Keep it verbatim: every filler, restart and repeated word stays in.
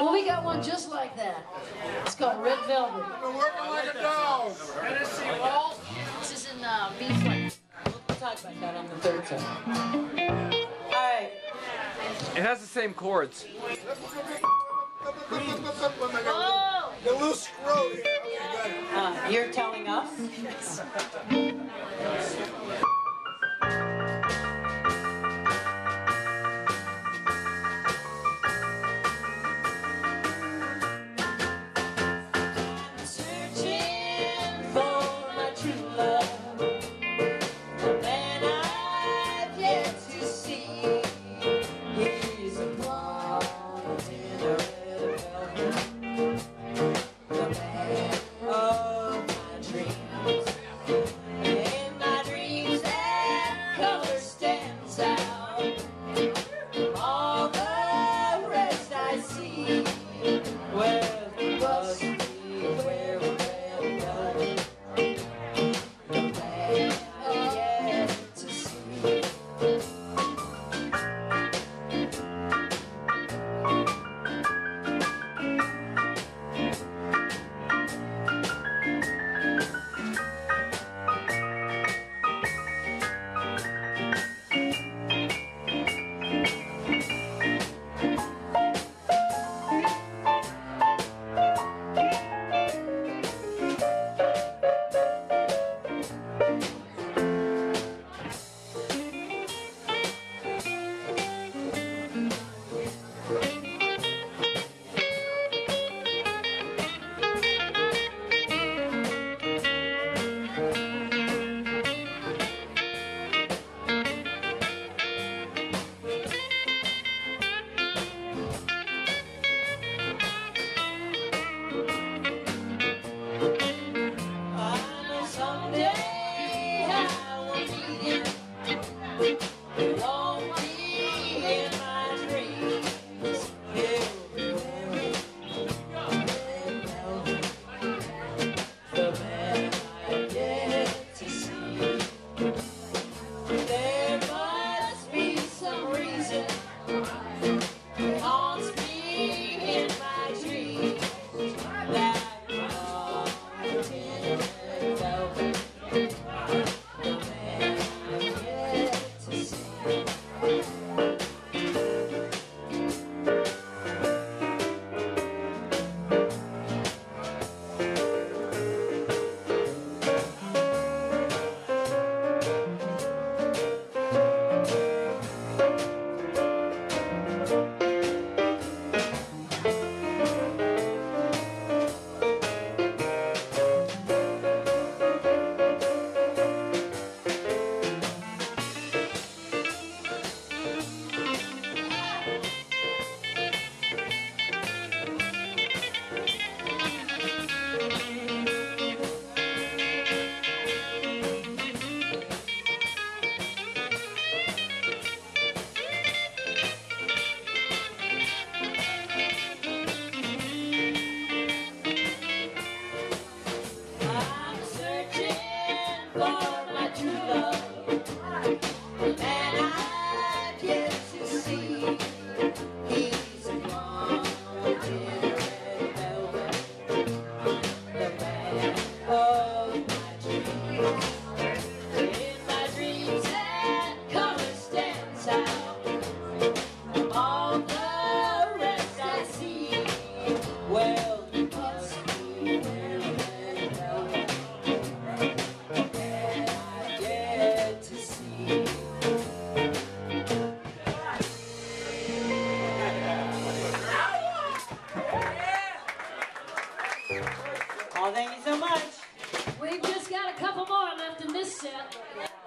Well, we got one just like that. It's called Red Velvet. We're working like a dog. Tennessee Waltz. This is in uh, B flat. We'll talk about that on the third time. All right. It has the same chords. Oh! The little scroll here. Uh, you're telling us? Yes. Well, thank you so much. We've just got a couple more left in this set.